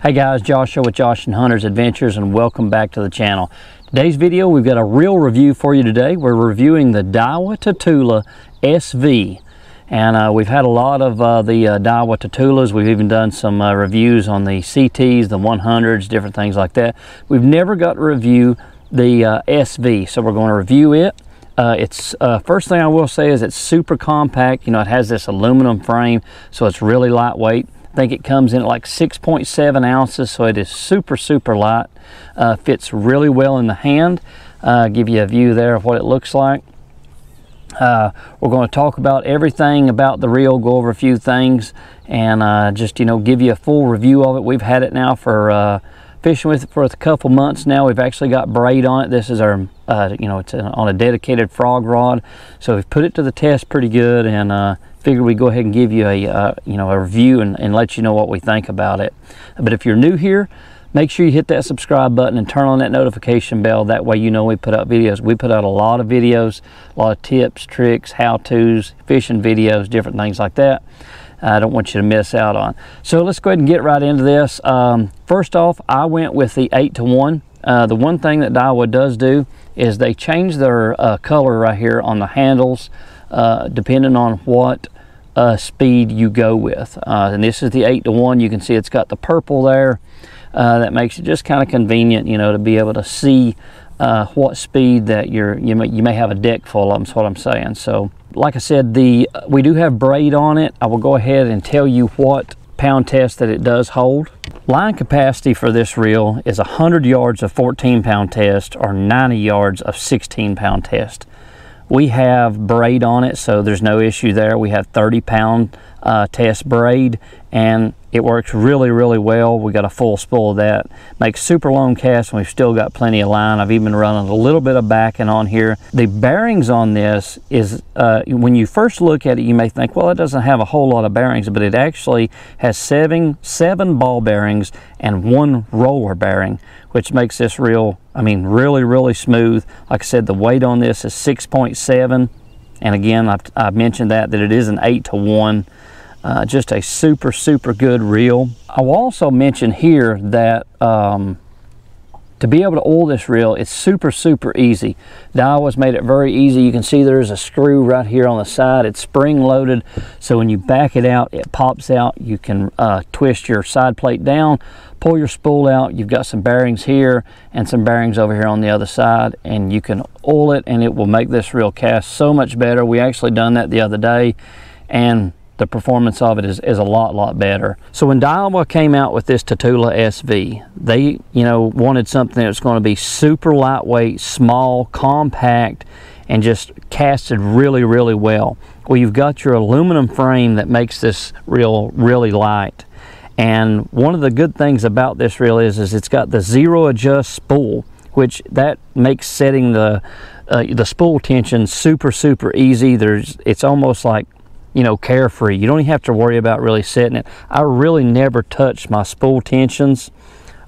Hey guys, Joshua with Josh and Hunter's Adventures, and welcome back to the channel. Today's video, we've got a real review for you today. We're reviewing the Daiwa Tatula SV, and we've had a lot of the Daiwa Tatulas. We've even done some reviews on the CTs, the 100s, different things like that. We've never got to review the SV, so we're going to review it. First thing I will say is it's super compact. You know, it has this aluminum frame, so it's really lightweight. I think it comes in at like 6.7 ounces, so it is super light. Fits really well in the hand. Give you a view there of what it looks like. We're going to talk about everything about the reel, go over a few things, and just, you know, give you a full review of it. We've had it now for fishing with it for a couple months now. We've actually got braid on it. This is our, you know, it's on a dedicated frog rod, so we've put it to the test pretty good, and figured we'd go ahead and give you a, you know, a review and let you know what we think about it. But if you're new here, make sure you hit that subscribe button and turn on that notification bell. That way you know we put out videos. We put out a lot of videos, a lot of tips, tricks, how-tos, fishing videos, different things like that. I don't want you to miss out on. So let's go ahead and get right into this. First off, I went with the 8-to-1. The one thing that Daiwa does do is they change their color right here on the handles depending on what speed you go with. And this is the 8-to-1. You can see it's got the purple there. That makes it just kind of convenient, you know, to be able to see what speed that you may have a deck full of them, is what I'm saying. So like I said, we do have braid on it. I will go ahead and tell you what pound test that it does hold. Line capacity for this reel is 100 yards of 14-pound test or 90 yards of 16-pound test. We have braid on it, so there's no issue there. We have 30-pound test braid, and it works really well. We got a full spool of that. Makes super long casts, and we've still got plenty of line. I've even run a little bit of backing on here. The bearings on this is, when you first look at it, you may think, well, it doesn't have a whole lot of bearings, but it actually has seven ball bearings and one roller bearing, which makes this reel, I mean, really smooth. Like I said, the weight on this is 6.7, and again, I've mentioned that it is an 8-to-1. Just a super good reel. I will also mention here that to be able to oil this reel, it's super easy. Daiwa's made it very easy. You can see there's a screw right here on the side. It's spring loaded, so when you back it out, it pops out. You can twist your side plate down, pull your spool out. You've got some bearings here and some bearings over here on the other side, and you can oil it, and it will make this reel cast so much better. We actually done that the other day, and the performance of it is a lot better. So when Daiwa came out with this Tatula SV, they, you know, wanted something that's going to be super lightweight, small, compact, and just casted really well. Well, you've got your aluminum frame that makes this reel really light. And one of the good things about this reel is it's got the zero adjust spool, which that makes setting the spool tension super easy. It's almost like, you know, carefree. You don't even have to worry about really setting it. I really never touch my spool tensions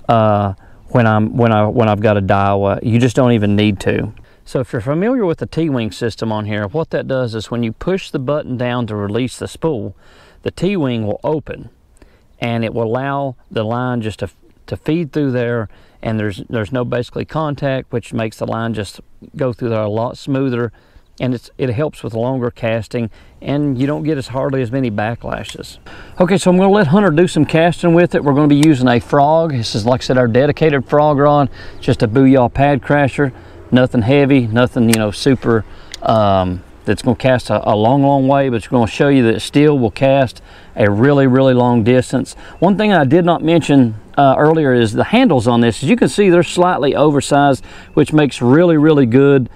when I've got a Daiwa. You just don't even need to. So if you're familiar with the T-Wing system on here, what that does is when you push the button down to release the spool, the T-Wing will open, and it will allow the line just to feed through there, and there's no basically contact, which makes the line just go through there a lot smoother. And it helps with longer casting, and you don't get hardly as many backlashes. Okay, so I'm gonna let Hunter do some casting with it. We're gonna be using a frog. This is, like I said, our dedicated frog rod, just a Booyah Pad Crasher. Nothing heavy, nothing, you know, super, that's gonna cast a long way, but it's gonna show you that it still will cast a really long distance. One thing I did not mention earlier is the handles on this. As you can see, they're slightly oversized, which makes really good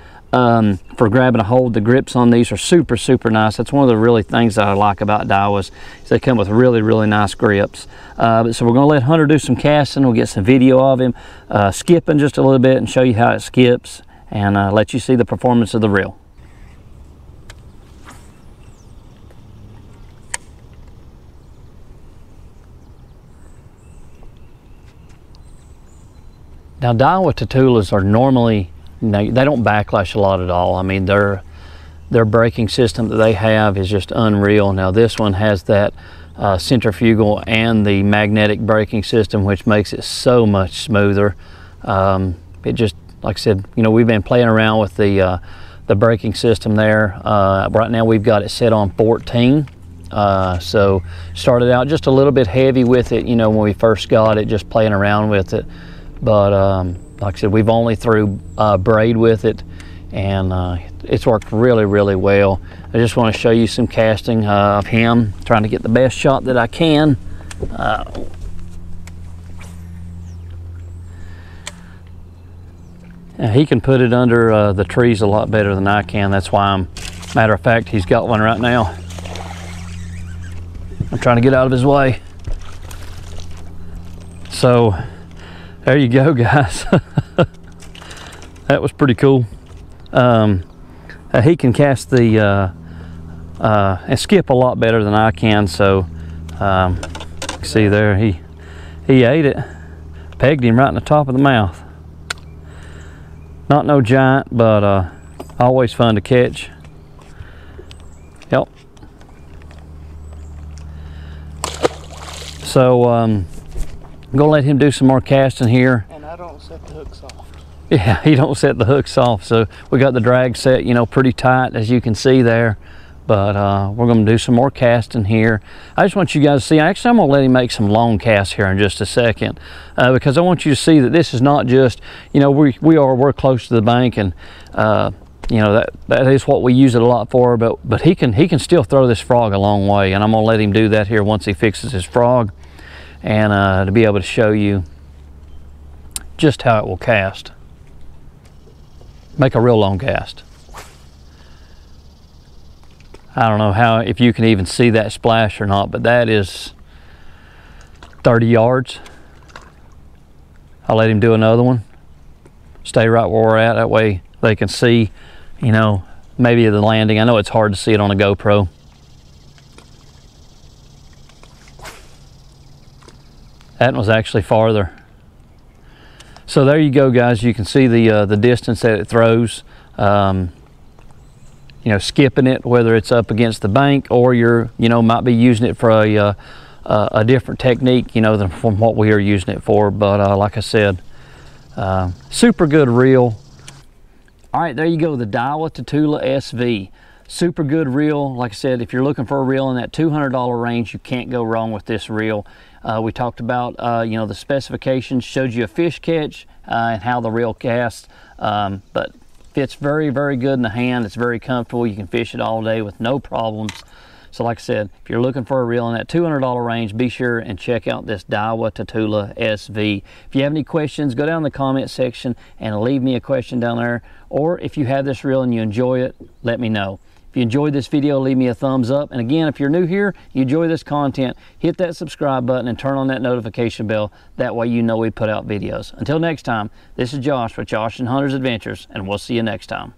for grabbing a hold. The grips on these are super nice. That's one of the really things that I like about Daiwas, is they come with really nice grips. So we're gonna let Hunter do some casting. We'll get some video of him skipping just a little bit and show you how it skips, and let you see the performance of the reel. Now, Daiwa Tatulas are normally, no, they don't backlash a lot at all. I mean, their braking system that they have is just unreal. Now this one has that centrifugal and the magnetic braking system, which makes it so much smoother. It just, like I said, you know, we've been playing around with the braking system there. Right now we've got it set on 14. So started out just a little bit heavy with it, you know, when we first got it, just playing around with it. But like I said, we've only threw braid with it, and it's worked really, really well. I just want to show you some casting of him, trying to get the best shot that I can. He can put it under the trees a lot better than I can. That's why I'm, matter of fact, he's got one right now. I'm trying to get out of his way. So there you go, guys. That was pretty cool. He can cast the and skip a lot better than I can. So see there, he ate it, pegged him right in the top of the mouth. Not no giant, but always fun to catch. Yep. So I'm gonna let him do some more casting here. And I don't set the hooks off. Yeah, he don't set the hooks off. So we got the drag set, you know, pretty tight, as you can see there. But we're gonna do some more casting here. I just want you guys to see, actually I'm gonna let him make some long casts here in just a second, because I want you to see that this is not just, you know, we're close to the bank, and you know, that is what we use it a lot for, but he can still throw this frog a long way, and I'm gonna let him do that here once he fixes his frog, and to be able to show you just how it will cast. Make a real long cast. I don't know how, if you can even see that splash or not, but that is 30 yards. I'll let him do another one. Stay right where we're at, that way they can see, you know, maybe the landing. I know it's hard to see it on a GoPro. That was actually farther. So there you go, guys. You can see the distance that it throws. You know, skipping it, whether it's up against the bank or you're, you know, might be using it for a different technique, you know, than from what we are using it for. But like I said, super good reel. All right, there you go, the Daiwa Tatula SV. Super good reel. Like I said, if you're looking for a reel in that $200 range, you can't go wrong with this reel. We talked about, you know, the specifications, showed you a fish catch and how the reel casts, but fits very, very good in the hand. It's very comfortable. You can fish it all day with no problems. So like I said, if you're looking for a reel in that $200 range, be sure and check out this Daiwa Tatula SV. If you have any questions, go down in the comment section and leave me a question down there. Or if you have this reel and you enjoy it, let me know. If you enjoyed this video, leave me a thumbs up. And again, if you're new here, you enjoy this content, hit that subscribe button and turn on that notification bell. That way you know we put out videos. Until next time, this is Josh with Josh and Hunter's Adventures, and we'll see you next time.